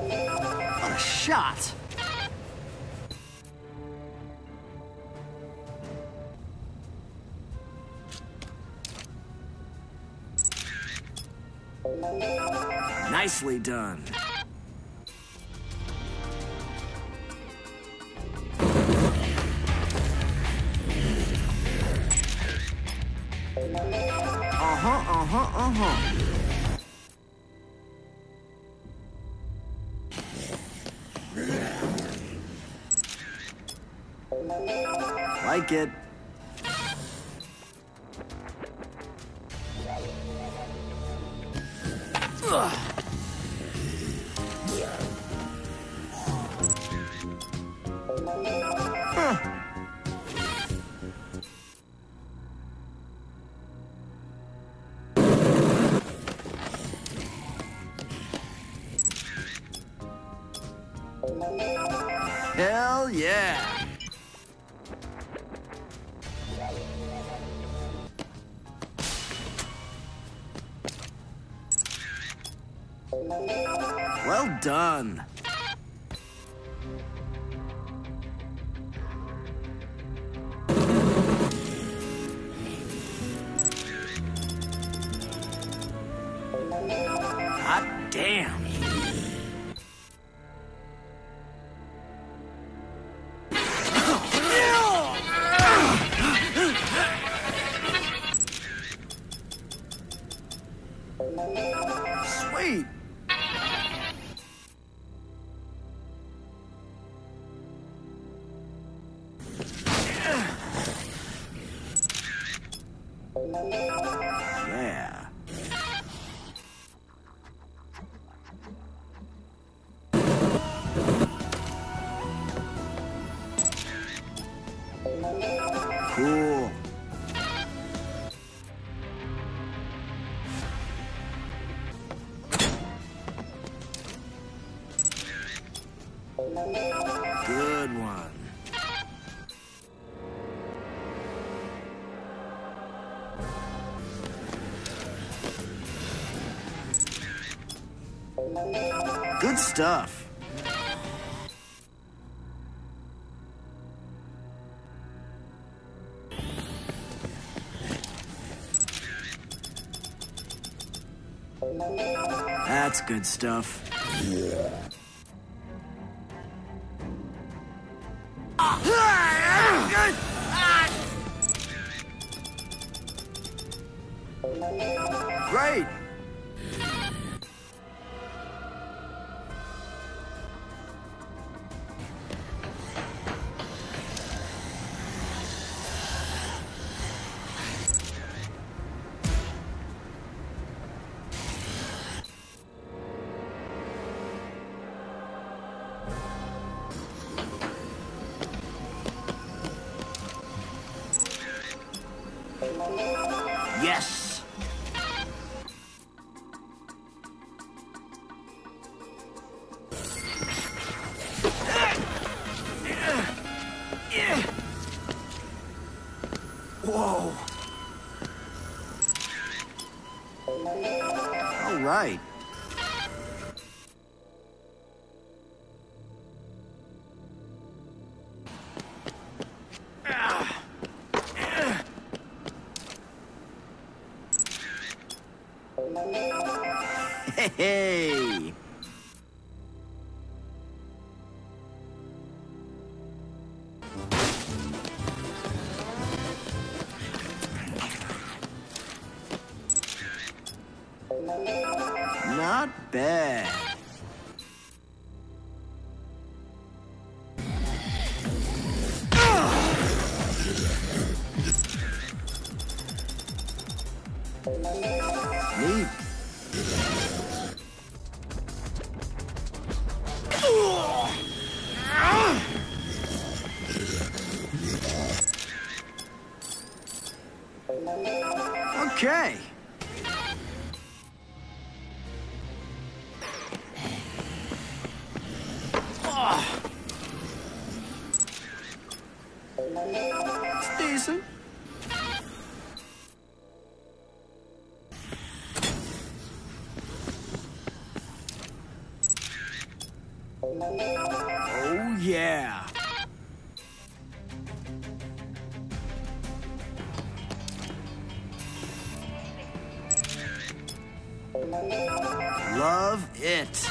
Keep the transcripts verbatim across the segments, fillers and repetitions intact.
What a shot! Nicely done. Uh-huh, uh-huh, uh-huh. Like it. Ugh. Hell yeah! Well done! Hot damn! Sweet! Yeah. Cool. Good one. Good stuff. That's good stuff. Yeah. Great! Yes! Whoa! All right. Hey! Hey. Not bad. Neat. Okay. It's decent. Love it.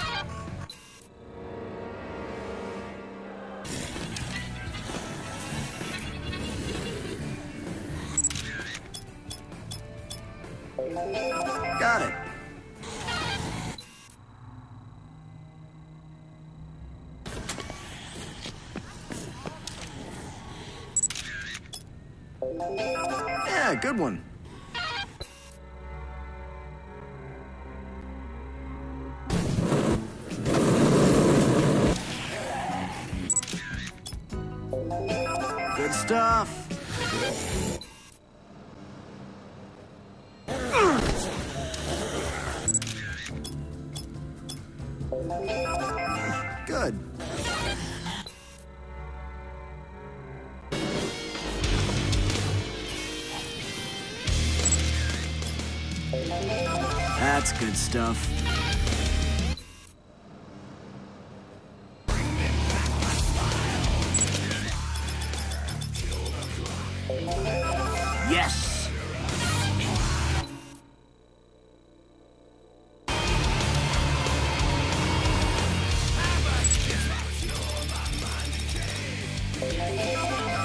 Got it. Yeah, good one. Good stuff. Good. That's good stuff. Yes.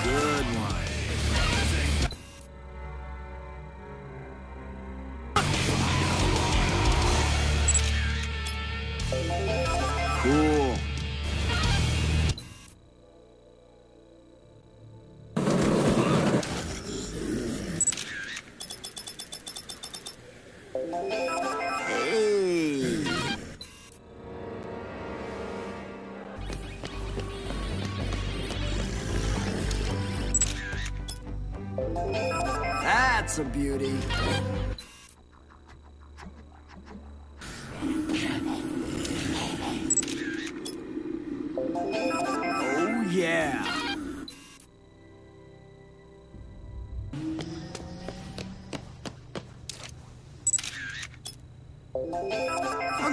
Good one. Cool. Hey. That's a beauty. Oh, yeah.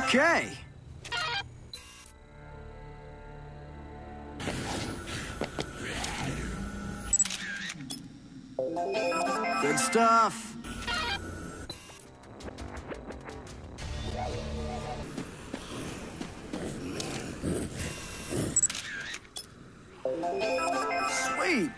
Okay. Good stuff. Sweet.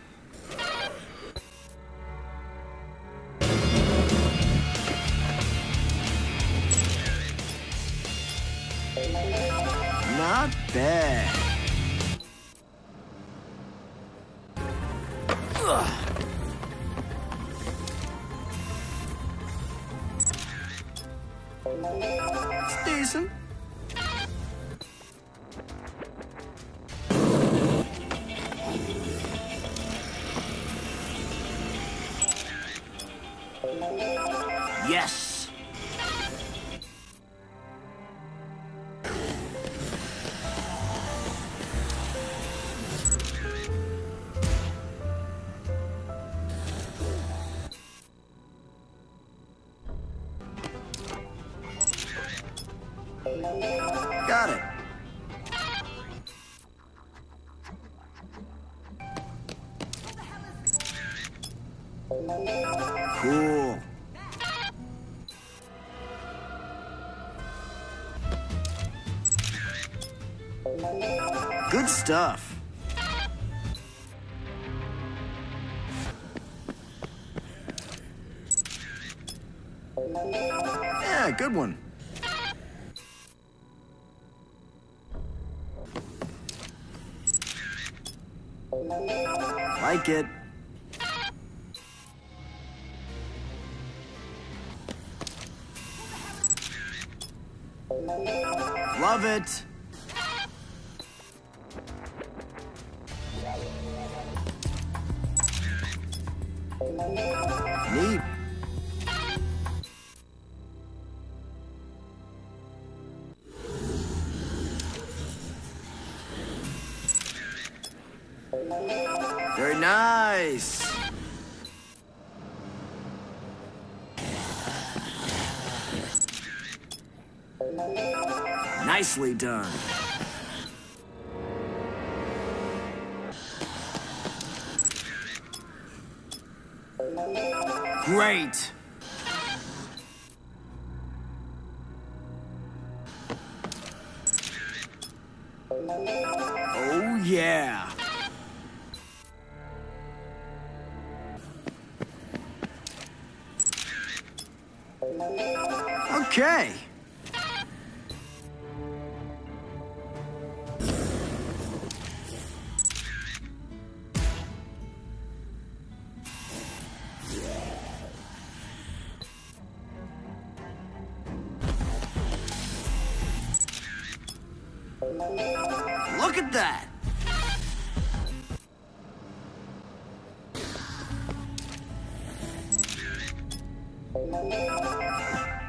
Not bad. Ugh. It's decent. Yes. Got it. Cool. Good stuff. Yeah, good one. Like it. Love it. Neat. Very nice. Nicely done. Great. Yeah! Okay! Look at that!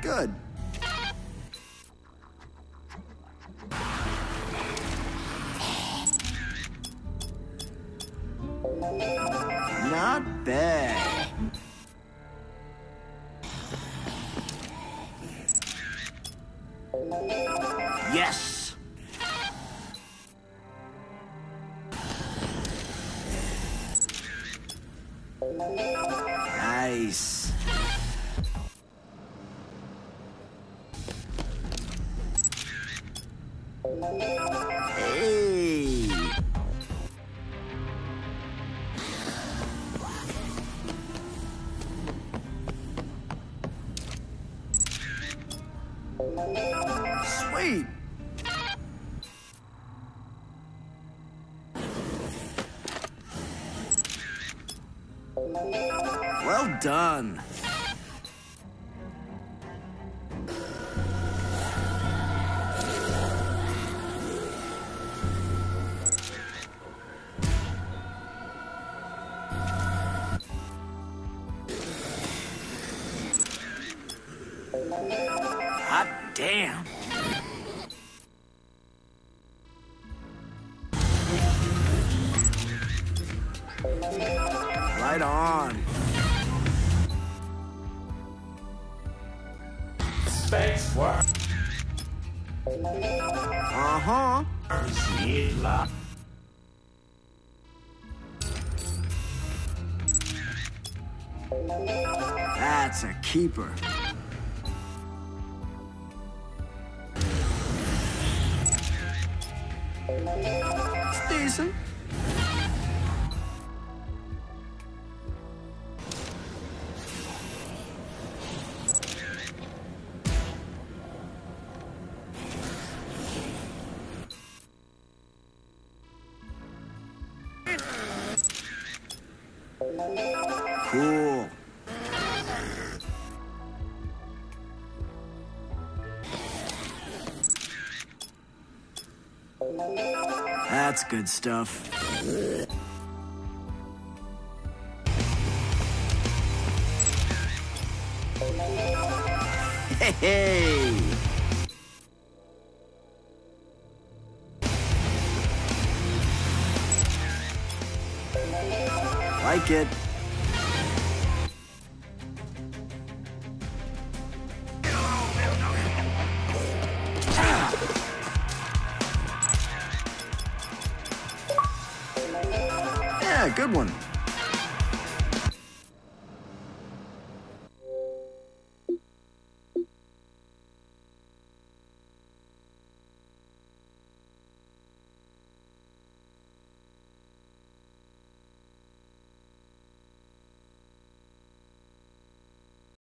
Good. Not bad. Yes! Nice. Hey. Sweet. Well done. Hot damn. Right on. Space work. Uh-huh. That's a keeper. It's decent. Cool. That's good stuff. Hey, hey. Like it. Yeah, good one.